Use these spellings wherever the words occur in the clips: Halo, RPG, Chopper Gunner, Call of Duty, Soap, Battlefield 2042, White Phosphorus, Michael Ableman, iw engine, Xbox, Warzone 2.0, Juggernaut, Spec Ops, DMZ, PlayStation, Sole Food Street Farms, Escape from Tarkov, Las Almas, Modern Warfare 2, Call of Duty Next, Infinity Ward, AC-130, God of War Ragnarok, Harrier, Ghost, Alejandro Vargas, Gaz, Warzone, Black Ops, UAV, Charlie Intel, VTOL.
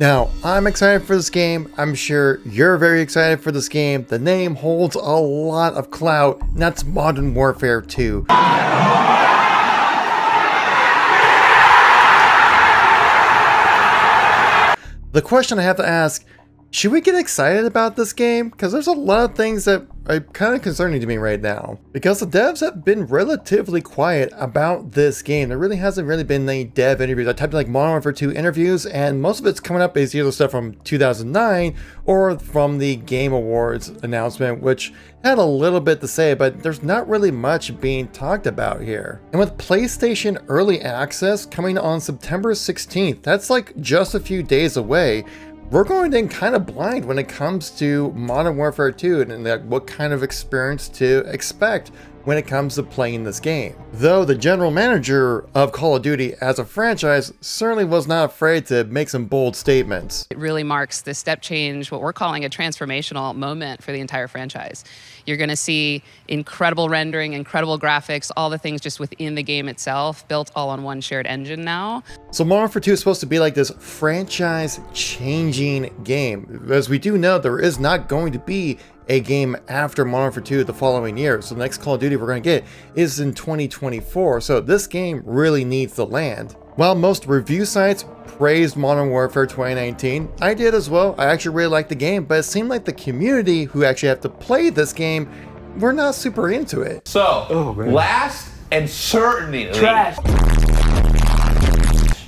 Now, I'm excited for this game, I'm sure you're very excited for this game. The name holds a lot of clout, and that's Modern Warfare 2. The question I have to ask, should we get excited about this game? Because there's a lot of things that are kind of concerning to me right now. Because the devs have been relatively quiet about this game. There really hasn't really been any dev interviews. I typed in like Modern Warfare 2 interviews, and most of it's coming up is either stuff from 2009 or from the Game Awards announcement, which had a little bit to say, but there's not really much being talked about here. And with PlayStation Early Access coming on September 16th, that's like just a few days away. We're going in kind of blind when it comes to Modern Warfare 2 and like what kind of experience to expect when it comes to playing this game. Though the general manager of Call of Duty as a franchise certainly was not afraid to make some bold statements. It really marks the step change, what we're calling a transformational moment for the entire franchise. You're going to see incredible rendering, incredible graphics, all the things just within the game itself, built all on one shared engine now. So Modern Warfare 2 is supposed to be like this franchise-changing game. As we do know, there is not going to be a game after Modern Warfare 2 the following year. So the next Call of Duty we're going to get is in 2024. So this game really needs to land. While most review sites praised Modern Warfare 2019, I did as well. I actually really liked the game, but it seemed like the community who actually have to play this game were not super into it. So, last and certainly trash.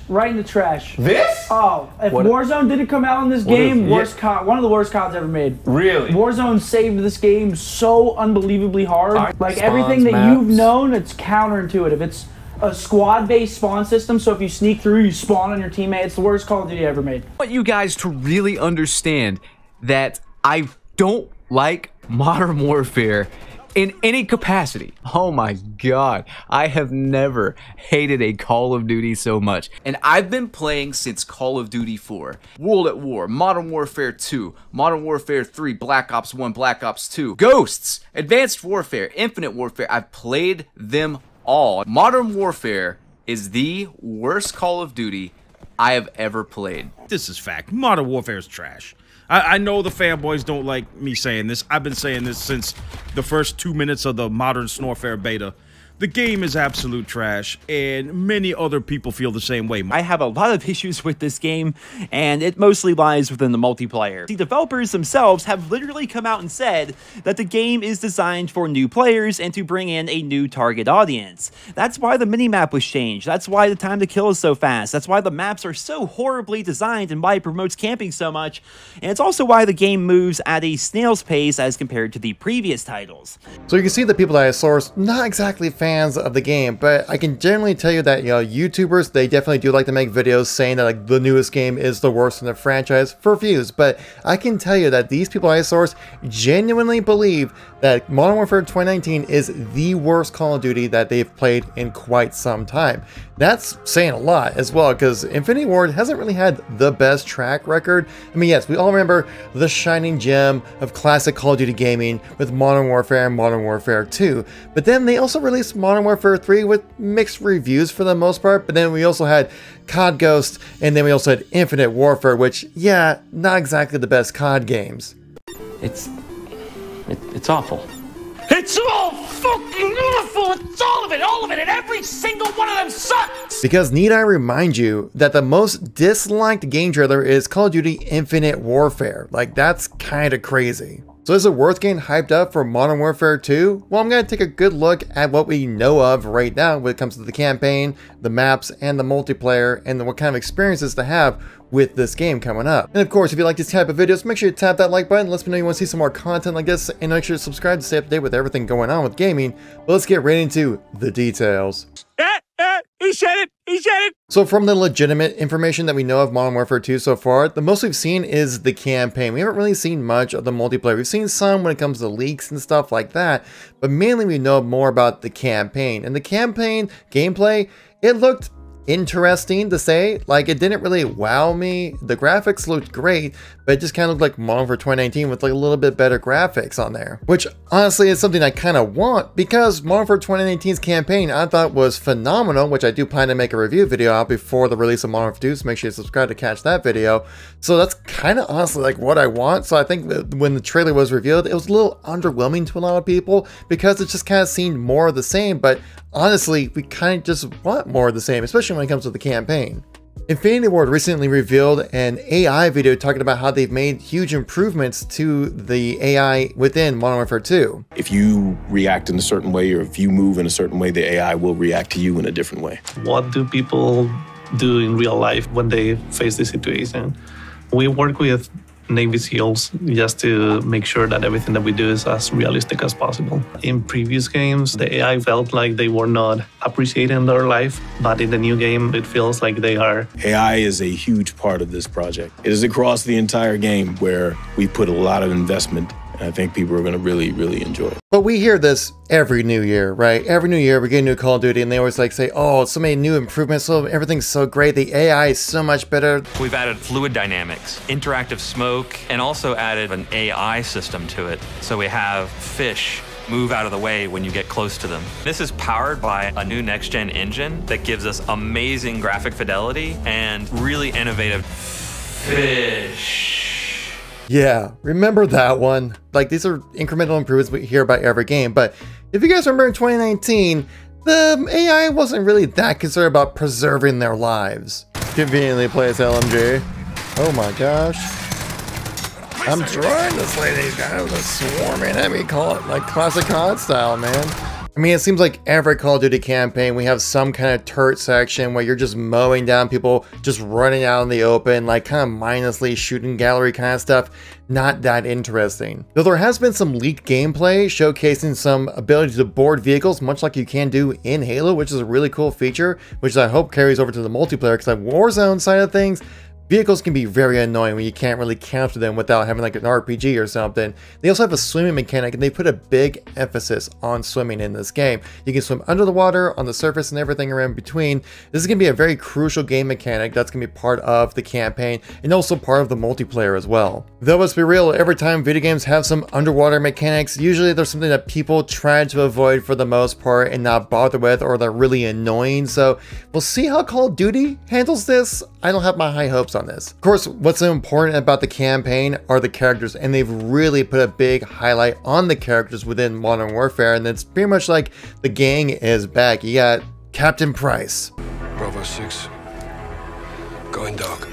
Right in the trash. This? Oh, if Warzone didn't come out in this game, one of the worst cons ever made. Really? Warzone saved this game so unbelievably hard. Like everything that you've known, it's counterintuitive. It's a squad-based spawn system, so if you sneak through, you spawn on your teammate. It's the worst Call of Duty ever made. I want you guys to really understand that I don't like Modern Warfare in any capacity. Oh my god, I have never hated a Call of Duty so much. And I've been playing since Call of Duty 4, World at War, Modern Warfare 2, Modern Warfare 3, Black Ops 1, Black Ops 2, Ghosts, Advanced Warfare, Infinite Warfare. I've played them all. Modern Warfare is the worst Call of Duty I have ever played. This is fact. Modern Warfare is trash. I know the fanboys don't like me saying this. I've been saying this since the first 2 minutes of the Modern Snorfare beta. The game is absolute trash, and many other people feel the same way. I have a lot of issues with this game, and it mostly lies within the multiplayer. The developers themselves have literally come out and said that the game is designed for new players and to bring in a new target audience. That's why the minimap was changed, that's why the time to kill is so fast, that's why the maps are so horribly designed and why it promotes camping so much, and it's also why the game moves at a snail's pace as compared to the previous titles. So you can see the people that I sourced, not exactly fans of the game, but I can generally tell you that, you know, YouTubers, they definitely do like to make videos saying that like the newest game is the worst in the franchise for views, but I can tell you that these people I source genuinely believe that Modern Warfare 2019 is the worst Call of Duty that they've played in quite some time. That's saying a lot as well, because Infinity Ward hasn't really had the best track record. I mean, yes, we all remember the shining gem of classic Call of Duty gaming with Modern Warfare and Modern Warfare 2, but then they also released Modern Warfare 3 with mixed reviews for the most part, but then we also had COD Ghost, and then we also had Infinite Warfare, which, yeah, not exactly the best COD games. It's awful. It's all fucking awful! It's all of it, and every single one of them sucks! Because need I remind you that the most disliked game trailer is Call of Duty Infinite Warfare. Like, that's kinda crazy. So is it worth getting hyped up for Modern Warfare 2? Well, I'm going to take a good look at what we know of right now when it comes to the campaign, the maps, and the multiplayer, and what kind of experiences to have with this game coming up. And of course, if you like these type of videos, make sure you tap that like button, let me know you want to see some more content like this, and make sure to subscribe to stay up to date with everything going on with gaming. But let's get right into the details. He said it! He said it! So from the legitimate information that we know of Modern Warfare 2 so far, the most we've seen is the campaign. We haven't really seen much of the multiplayer. We've seen some when it comes to leaks and stuff like that, but mainly we know more about the campaign. And the campaign gameplay, it looked interesting to say. Like, it didn't really wow me. The graphics looked great, but it just kind of looked like Modern Warfare 2019 with like a little bit better graphics on there, which honestly is something I kind of want, because Modern Warfare 2019's campaign I thought was phenomenal, which I do plan to make a review video out before the release of Modern Warfare 2, so make sure you subscribe to catch that video. So that's kind of honestly like what I want. So I think that when the trailer was revealed, it was a little underwhelming to a lot of people because it just kind of seemed more of the same, but honestly, we kind of just want more of the same, especially when it comes to the campaign. Infinity Ward recently revealed an AI video talking about how they've made huge improvements to the AI within Modern Warfare 2. If you react in a certain way, or if you move in a certain way, the AI will react to you in a different way. What do people do in real life when they face this situation? We work with Navy SEALs just to make sure that everything that we do is as realistic as possible. In previous games, the AI felt like they were not appreciated in their life, but in the new game, it feels like they are. AI is a huge part of this project. It is across the entire game where we put a lot of investment. I think people are going to really, really enjoy it. But we hear this every new year, right? Every new year we get a new Call of Duty and they always like say, oh, so many new improvements, so everything's so great, the AI is so much better. We've added fluid dynamics, interactive smoke, and also added an AI system to it. So we have fish move out of the way when you get close to them. This is powered by a new next-gen engine that gives us amazing graphic fidelity and really innovative fish. Yeah, remember that one. Like, these are incremental improvements we hear about every game, but if you guys remember in 2019, the AI wasn't really that concerned about preserving their lives. Conveniently plays LMG. Oh my gosh. I'm trying to slay these guys with swarming enemy, call it like classic COD style, man. I mean, it seems like every Call of Duty campaign, we have some kind of turret section where you're just mowing down people, just running out in the open, like kind of mindlessly shooting gallery kind of stuff. Not that interesting. Though there has been some leaked gameplay showcasing some ability to board vehicles, much like you can do in Halo, which is a really cool feature, which I hope carries over to the multiplayer, because on Warzone side of things, vehicles can be very annoying when you can't really counter them without having like an RPG or something. They also have a swimming mechanic, and they put a big emphasis on swimming in this game. You can swim under the water, on the surface, and everything around between. This is going to be a very crucial game mechanic that's going to be part of the campaign and also part of the multiplayer as well. Though let's be real, every time video games have some underwater mechanics, usually there's something that people try to avoid for the most part and not bother with, or they're really annoying. So we'll see how Call of Duty handles this. I don't have my high hopes on this. Of course, what's important about the campaign are the characters, and they've really put a big highlight on the characters within Modern Warfare, and it's pretty much like the gang is back. You got Captain Price. Bravo 6. Going dark.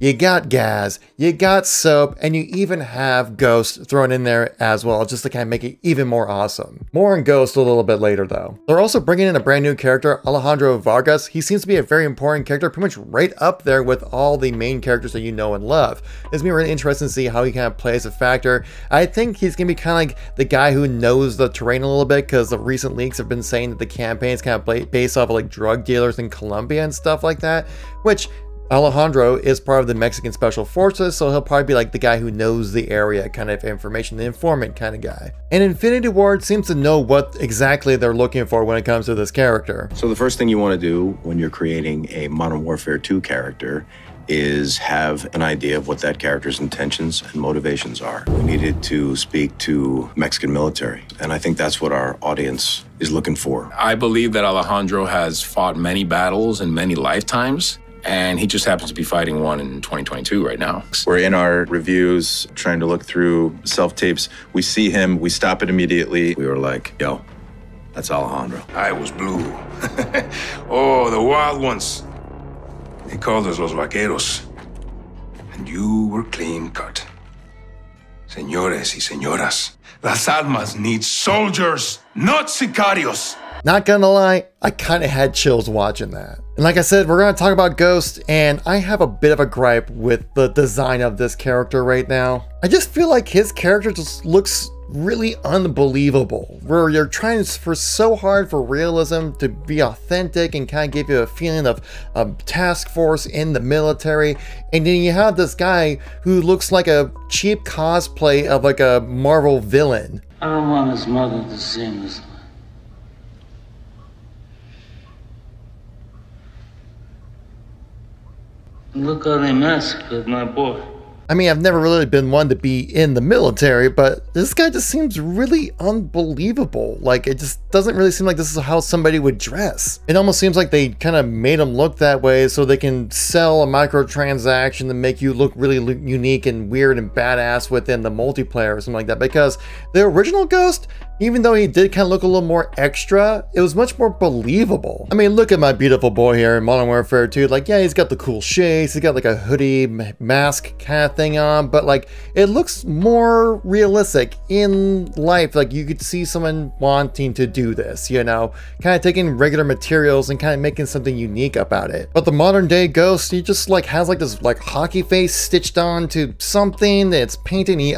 You got Gaz, you got Soap, and you even have Ghost thrown in there as well, just to kind of make it even more awesome. More on Ghost a little bit later though. They're also bringing in a brand new character, Alejandro Vargas. He seems to be a very important character, pretty much right up there with all the main characters that you know and love. It's gonna be really interesting to see how he kind of plays a factor. I think he's gonna be kind of like the guy who knows the terrain a little bit, because the recent leaks have been saying that the campaign is kind of based off of like drug dealers in Colombia and stuff like that, which Alejandro is part of the Mexican Special Forces, so he'll probably be like the guy who knows the area kind of information, the informant kind of guy. And Infinity Ward seems to know what exactly they're looking for when it comes to this character. So the first thing you want to do when you're creating a Modern Warfare 2 character is have an idea of what that character's intentions and motivations are. We needed to speak to Mexican military, and I think that's what our audience is looking for. I believe that Alejandro has fought many battles in many lifetimes, and he just happens to be fighting one in 2022 right now. We're in our reviews, trying to look through self-tapes. We see him, we stop it immediately. We were like, yo, that's Alejandro. I was blue. Oh, the wild ones. They called us los vaqueros. And you were clean cut. Señores y señoras, Las Almas need soldiers, not sicarios. Not gonna lie, I kind of had chills watching that. And like I said, we're going to talk about Ghost, and I have a bit of a gripe with the design of this character right now. I just feel like his character just looks really unbelievable, where you're trying for so hard for realism to be authentic and kind of give you a feeling of a task force in the military, and then you have this guy who looks like a cheap cosplay of like a Marvel villain. I don't want his mother to see him. Look how they massacred my boy. I mean, I've never really been one to be in the military, but this guy just seems really unbelievable. Like, it just doesn't really seem like this is how somebody would dress. It almost seems like they kind of made him look that way so they can sell a microtransaction to make you look really unique and weird and badass within the multiplayer or something like that. Because the original Ghost, even though he did kind of look a little more extra, it was much more believable. I mean, look at my beautiful boy here in Modern Warfare 2. Like, yeah, he's got the cool shades. He's got like a hoodie mask kind of thing on, but like it looks more realistic in life. Like you could see someone wanting to do this, you know, kind of taking regular materials and kind of making something unique about it. But the modern day Ghost, he just like has like this like hockey face stitched on to something that's painting. He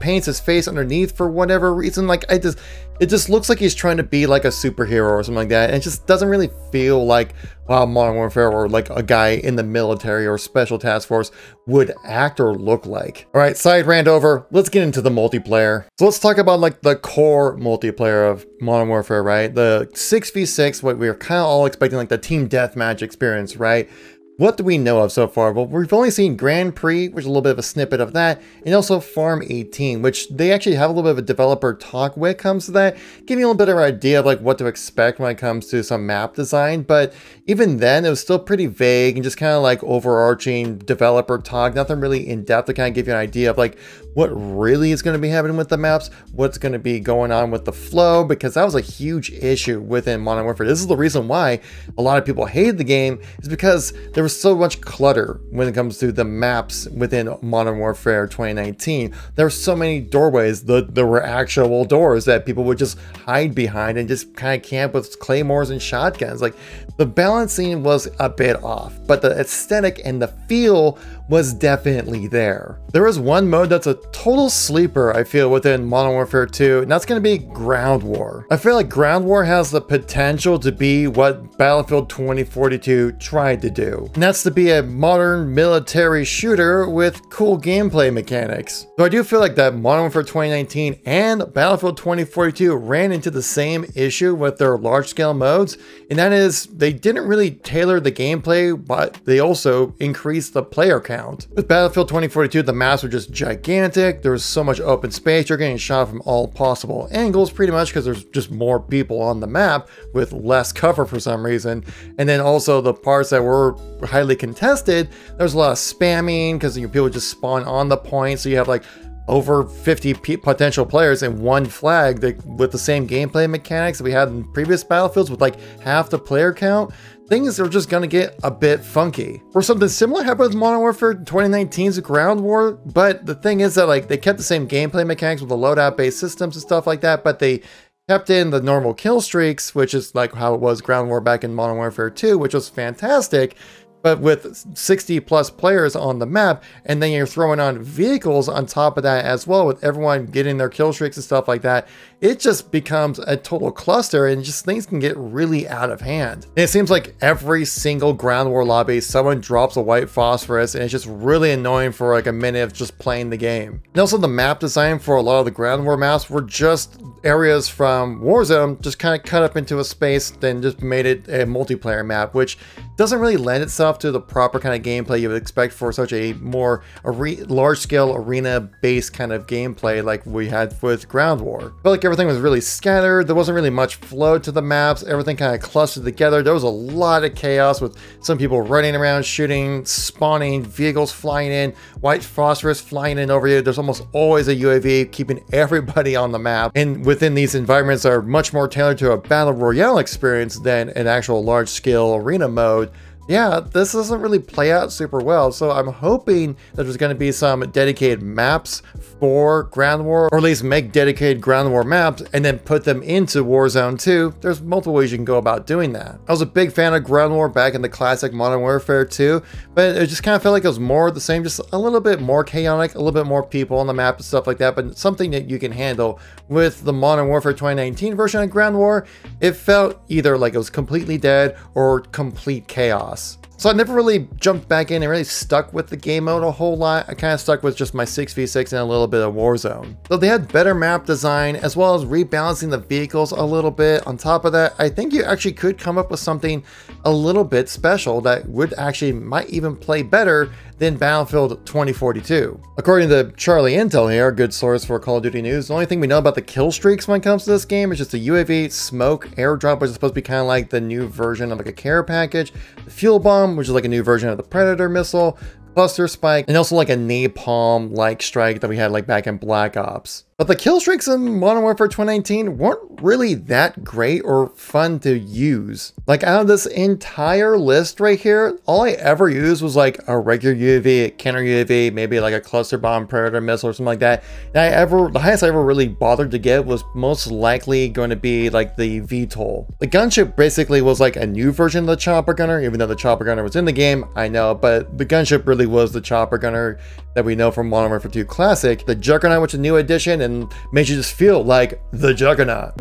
paints his face underneath for whatever reason. Like it just looks like he's trying to be like a superhero or something like that, and it just doesn't really feel like, wow, Modern Warfare or like a guy in the military or special task force would act or look like. All right, side rant over. Let's get into the multiplayer. So let's talk about like the core multiplayer of Modern Warfare, right? The 6v6, what we were kind of all expecting, like the team deathmatch experience, right? What do we know of so far? Well, we've only seen Grand Prix, which is a little bit of a snippet of that, and also Farm 18, which they actually have a little bit of a developer talk when it comes to that, giving you a little bit of an idea of like what to expect when it comes to some map design. But even then, it was still pretty vague and just kind of like overarching developer talk, nothing really in depth to kind of give you an idea of like what really is going to be happening with the maps, what's going to be going on with the flow, because that was a huge issue within Modern Warfare. This is the reason why a lot of people hated the game, is because there was so much clutter when it comes to the maps within Modern Warfare 2019. There were so many doorways, there were actual doors that people would just hide behind and just kind of camp with claymores and shotguns. Like the balancing was a bit off, but the aesthetic and the feel was definitely there. There is one mode that's a total sleeper, I feel, within Modern Warfare 2, and that's going to be Ground War. I feel like Ground War has the potential to be what Battlefield 2042 tried to do, and that's to be a modern military shooter with cool gameplay mechanics. So I do feel like that Modern Warfare 2019 and Battlefield 2042 ran into the same issue with their large-scale modes, and that is they didn't really tailor the gameplay, but they also increased the player count. With Battlefield 2042, the maps were just gigantic. There was so much open space. You're getting shot from all possible angles, pretty much, because there's just more people on the map with less cover for some reason. And then also the parts that were highly contested, there's a lot of spamming because people just spawn on the point. So you have like over 50 potential players in one flag with the same gameplay mechanics that we had in previous Battlefields with like half the player count. Things are just going to get a bit funky. Or something similar happened with Modern Warfare 2019's Ground War, but the thing is that like they kept the same gameplay mechanics with the loadout-based systems and stuff like that, but they kept in the normal kill streaks, which is like how it was Ground War back in Modern Warfare 2, which was fantastic. But with 60 plus players on the map, and then you're throwing on vehicles on top of that as well, with everyone getting their kill streaks and stuff like that, it just becomes a total cluster and just things can get really out of hand. And it seems like every single Ground War lobby, someone drops a White Phosphorus, and it's just really annoying for like a minute of just playing the game. And also the map design for a lot of the Ground War maps were just areas from Warzone just kind of cut up into a space, then just made it a multiplayer map, which doesn't really lend itself to the proper kind of gameplay you would expect for such a more large-scale arena-based kind of gameplay like we had with Ground War. But like everything was really scattered, there wasn't really much flow to the maps, everything kind of clustered together, there was a lot of chaos with some people running around, shooting, spawning, vehicles flying in, White Phosphorus flying in over you, there's almost always a UAV keeping everybody on the map, and within these environments are much more tailored to a battle royale experience than an actual large-scale arena mode. Yeah, this doesn't really play out super well, so I'm hoping that there's going to be some dedicated maps for Ground War, or at least make dedicated Ground War maps and then put them into Warzone 2. There's multiple ways you can go about doing that. I was a big fan of Ground War back in the classic Modern Warfare 2, but it just kind of felt like it was more of the same, just a little bit more chaotic, a little bit more people on the map and stuff like that, but something that you can handle. With the Modern Warfare 2019 version of Ground War, it felt either like it was completely dead or complete chaos. So I never really jumped back in and really stuck with the game mode a whole lot. I kind of stuck with just my 6v6 and a little bit of Warzone. Though they had better map design as well as rebalancing the vehicles a little bit. On top of that, I think you actually could come up with something a little bit special that would actually might even play better than Battlefield 2042. According to Charlie Intel here, a good source for Call of Duty news, the only thing we know about the kill streaks when it comes to this game is just the UAV smoke airdrop, which is supposed to be kind of like the new version of like a care package, the fuel bomb, which is like a new version of the Predator missile, cluster spike, and also like a napalm like strike that we had like back in Black Ops. But the kill streaks in Modern Warfare 2019 weren't really that great or fun to use. Like out of this entire list right here, all I ever used was like a regular UAV, a counter UAV, maybe like a cluster bomb, Predator missile, or something like that. And the highest I ever really bothered to get was most likely going to be like the VTOL. The gunship basically was like a new version of the Chopper Gunner, even though the Chopper Gunner was in the game, I know, but the gunship really was the Chopper Gunner that we know from Modern Warfare 2 Classic. The Juggernaut was a new addition and made you just feel like the Juggernaut.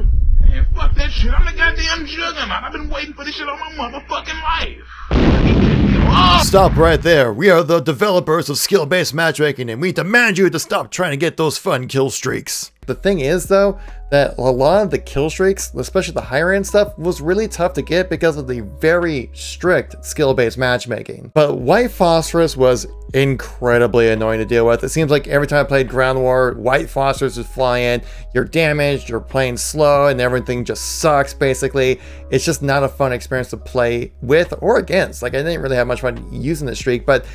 Man, fuck that shit, I'm the goddamn Juggernaut. I've been waiting for this shit all my motherfucking life. Stop right there. We are the developers of skill-based matchmaking and we demand you to stop trying to get those fun kill streaks. The thing is though, that a lot of the kill streaks, especially the higher end stuff, was really tough to get because of the very strict skill-based matchmaking. But White Phosphorus was incredibly annoying to deal with. It seems like every time I played Ground War, White Phosphorus would fly in, you're damaged, you're playing slow, and everything just sucks basically. It's just not a fun experience to play with or against. Like I didn't really have much fun using this streak, but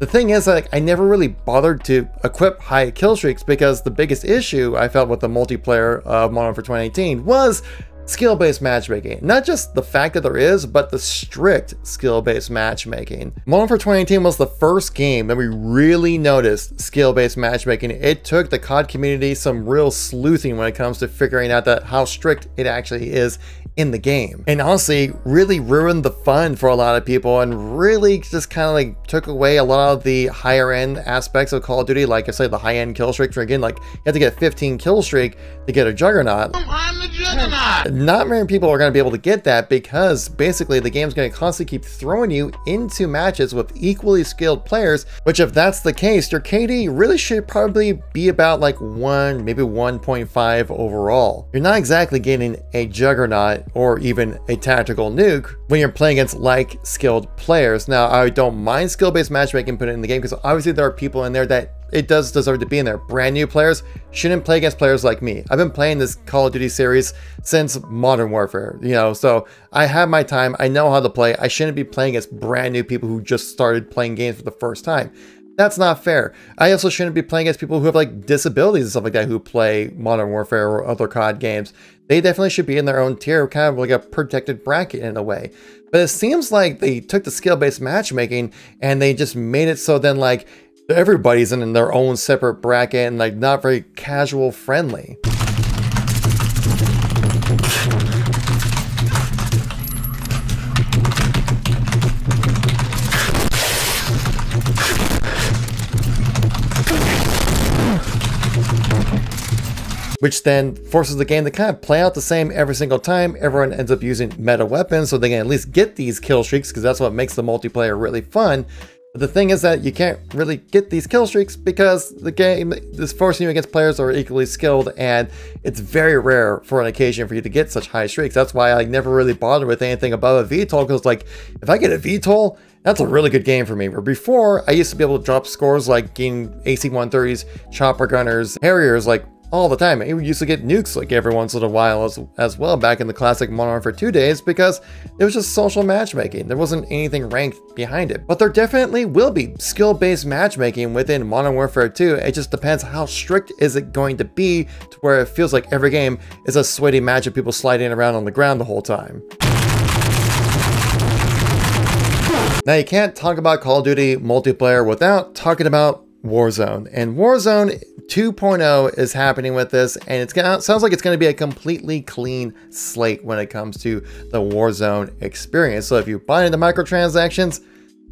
the thing is, like, I never really bothered to equip high kill streaks because the biggest issue I felt with the multiplayer of Modern Warfare 2018 was skill-based matchmaking. Not just the fact that there is, but the strict skill-based matchmaking. Modern Warfare 2018 was the first game that we really noticed skill-based matchmaking. It took the COD community some real sleuthing when it comes to figuring out that how strict it actually is in the game, and honestly really ruined the fun for a lot of people and really just kind of like took away a lot of the higher end aspects of Call of Duty, like I said, the high end kill streaks. Again, like you have to get a 15 kill streak to get a Juggernaut. I'm the Juggernaut. Not many people are going to be able to get that because basically the game's going to constantly keep throwing you into matches with equally skilled players, which if that's the case, your KD really should probably be about like 1, maybe 1.5 overall. You're not exactly getting a Juggernaut or even a tactical nuke when you're playing against like skilled players. Now, I don't mind skill-based matchmaking put it in the game because obviously there are people in there that it does deserve to be in there. Brand new players shouldn't play against players like me. I've been playing this Call of Duty series since Modern Warfare, you know, so I have my time. I know how to play. I shouldn't be playing against brand new people who just started playing games for the first time. That's not fair. I also shouldn't be playing against people who have like disabilities and stuff like that who play Modern Warfare or other COD games. They definitely should be in their own tier, kind of like a protected bracket in a way. But it seems like they took the skill-based matchmaking and they just made it so then like everybody's in their own separate bracket and like not very casual friendly. Which then forces the game to kind of play out the same every single time. Everyone ends up using meta weapons so they can at least get these kill streaks because that's what makes the multiplayer really fun. But the thing is that you can't really get these kill streaks because the game is forcing you against players who are equally skilled, and it's very rare for an occasion for you to get such high streaks. That's why I never really bothered with anything above a VTOL because like if I get a VTOL, that's a really good game for me. Where before I used to be able to drop scores like getting AC-130s, Chopper Gunners, Harriers like all the time. It used to get nukes like every once in a while as well back in the classic Modern Warfare 2 days because it was just social matchmaking. There wasn't anything ranked behind it. But there definitely will be skill-based matchmaking within Modern Warfare 2. It just depends how strict is it going to be to where it feels like every game is a sweaty match of people sliding around on the ground the whole time. Now you can't talk about Call of Duty multiplayer without talking about Warzone. And Warzone 2.0 is happening with this, and it sounds like it's going to be a completely clean slate when it comes to the Warzone experience. So if you buy into microtransactions,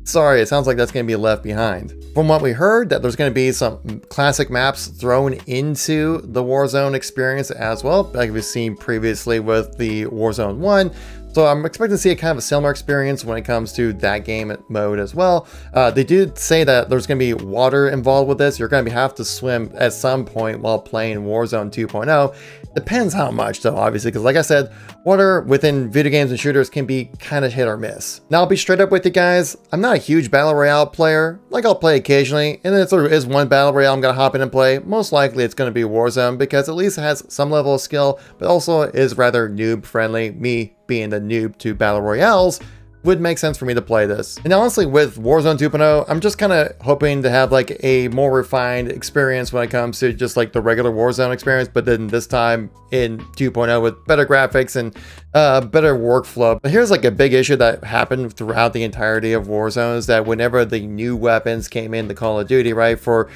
sorry, it sounds like that's going to be left behind. From what we heard, that there's going to be some classic maps thrown into the Warzone experience as well, like we've seen previously with the Warzone 1. So I'm expecting to see a kind of a similar experience when it comes to that game mode as well. They did say that there's going to be water involved with this. You're going to have to swim at some point while playing Warzone 2.0. Depends how much though, obviously, because like I said, water within video games and shooters can be kind of hit or miss. Now I'll be straight up with you guys. I'm not a huge battle royale player. Like I'll play occasionally, and then if there is one battle royale I'm going to hop in and play, most likely it's going to be Warzone, because at least it has some level of skill, but also is rather noob friendly. Me being the noob to battle royales, would make sense for me to play this. And honestly, with Warzone 2.0, I'm just kind of hoping to have like a more refined experience when it comes to just like the regular Warzone experience, but then this time in 2.0 with better graphics and better workflow. But here's like a big issue that happened throughout the entirety of Warzone, is that whenever the new weapons came into Call of Duty, right, for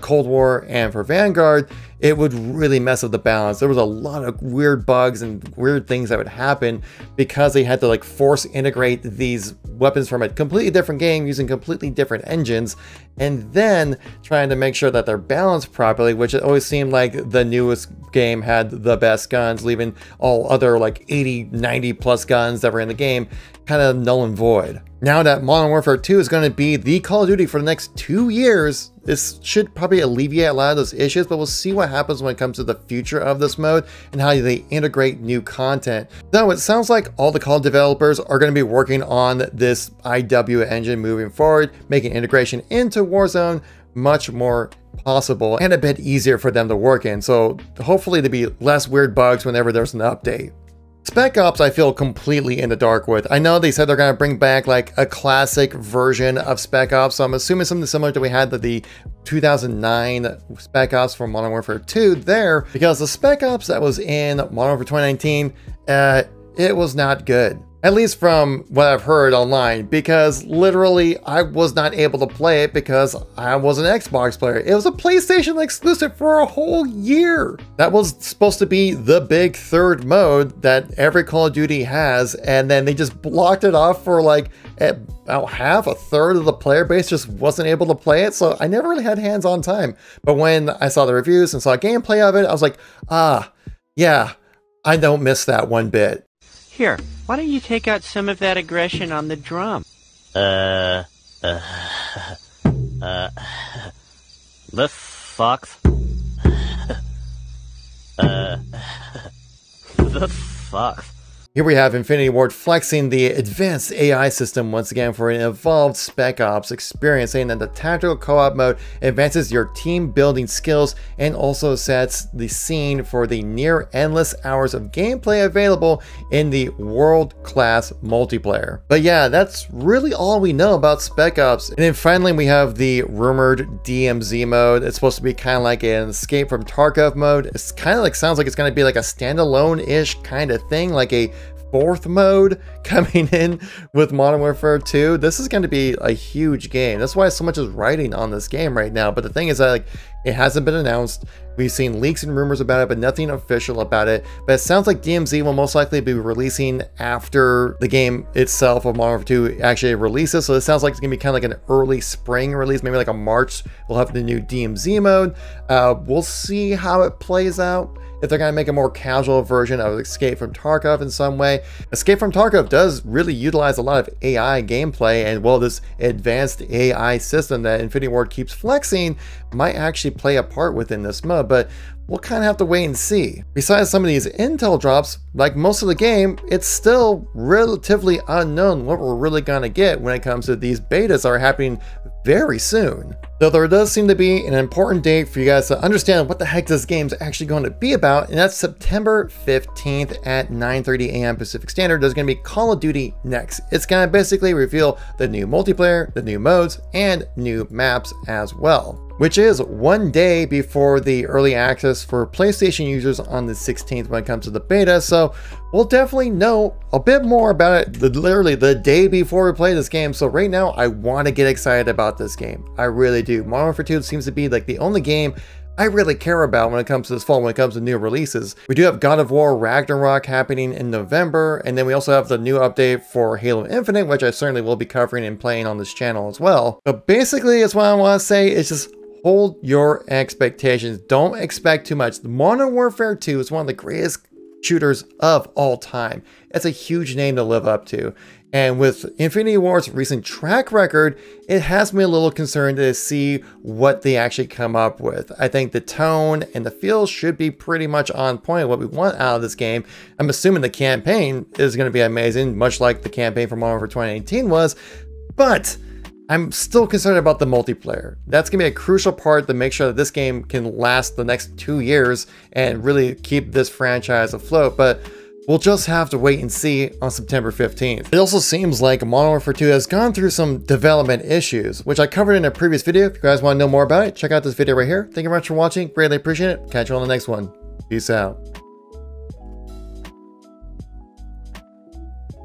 Cold War and for Vanguard, it would really mess up the balance. There was a lot of weird bugs and weird things that would happen because they had to like force integrate these weapons from a completely different game using completely different engines, and then trying to make sure that they're balanced properly, which it always seemed like the newest game had the best guns, leaving all other like 80, 90 plus guns that were in the game kind of null and void. Now that Modern Warfare 2 is going to be the Call of Duty for the next 2 years, this should probably alleviate a lot of those issues, but we'll see what happens when it comes to the future of this mode and how they integrate new content. Now, it sounds like all the Call developers are going to be working on this iw engine moving forward, making integration into Warzone much more possible and a bit easier for them to work in. So hopefully there'll be less weird bugs whenever there's an update. Spec Ops, I feel completely in the dark with. I know they said they're going to bring back like a classic version of Spec Ops, so I'm assuming something similar to we had the 2009 Spec Ops from Modern Warfare 2 there, because the Spec Ops that was in Modern Warfare 2019, it was not good. At least from what I've heard online, because literally I was not able to play it because I was an Xbox player. It was a PlayStation exclusive for a whole year. That was supposed to be the big third mode that every Call of Duty has, and then they just blocked it off for like about half, a third of the player base just wasn't able to play it, so I never really had hands-on time. But when I saw the reviews and saw gameplay of it, I was like, ah, yeah, I don't miss that one bit. Here, why don't you take out some of that aggression on the drum? This sucks. This sucks. Here we have Infinity Ward flexing the advanced AI system once again for an evolved Spec Ops experience, saying that the tactical co-op mode advances your team building skills and also sets the scene for the near endless hours of gameplay available in the world-class multiplayer. But yeah, that's really all we know about Spec Ops. And then finally we have the rumored DMZ mode. It's supposed to be kind of like an Escape from Tarkov mode. It's kind of like, sounds like it's going to be like a standalone-ish kind of thing, like a fourth mode coming in with Modern Warfare 2. This is going to be a huge game. That's why so much is riding on this game right now. But the thing is that like, it hasn't been announced. We've seen leaks and rumors about it, but nothing official about it. But it sounds like DMZ will most likely be releasing after the game itself of Modern Warfare 2 actually releases. So it sounds like it's going to be kind of like an early spring release, maybe like a March. We'll have the new DMZ mode. We'll see how it plays out. If they're going to make a more casual version of Escape from Tarkov in some way. Escape from Tarkov does really utilize a lot of AI gameplay, and well, this advanced AI system that Infinity Ward keeps flexing might actually play a part within this mode, but we'll kind of have to wait and see. Besides some of these intel drops, like most of the game, it's still relatively unknown what we're really going to get when it comes to these betas that are happening very soon. Though there does seem to be an important date for you guys to understand what the heck this game's actually going to be about, and that's September 15th at 9:30 a.m. Pacific Standard. There's going to be Call of Duty Next. It's going to basically reveal the new multiplayer, the new modes, and new maps as well, which is one day before the early access for PlayStation users on the 16th when it comes to the beta. So we'll definitely know a bit more about it literally the day before we play this game. So right now I want to get excited about this game. I really do. Modern Warfare 2 seems to be like the only game I really care about when it comes to this fall, when it comes to new releases. We do have God of War Ragnarok happening in November, and then we also have the new update for Halo Infinite, which I certainly will be covering and playing on this channel as well. But basically, it's what I want to say is just hold your expectations. Don't expect too much. Modern Warfare 2 is one of the greatest shooters of all time. That's a huge name to live up to. And with Infinity Ward's recent track record, it has me a little concerned to see what they actually come up with. I think the tone and the feel should be pretty much on point, what we want out of this game. I'm assuming the campaign is going to be amazing, much like the campaign for Modern Warfare 2018 was, but I'm still concerned about the multiplayer. That's going to be a crucial part to make sure that this game can last the next 2 years and really keep this franchise afloat. But we'll just have to wait and see on September 15th. It also seems like Modern Warfare 2 has gone through some development issues, which I covered in a previous video. If you guys want to know more about it, check out this video right here. Thank you very much for watching. Greatly appreciate it. Catch you on the next one. Peace out.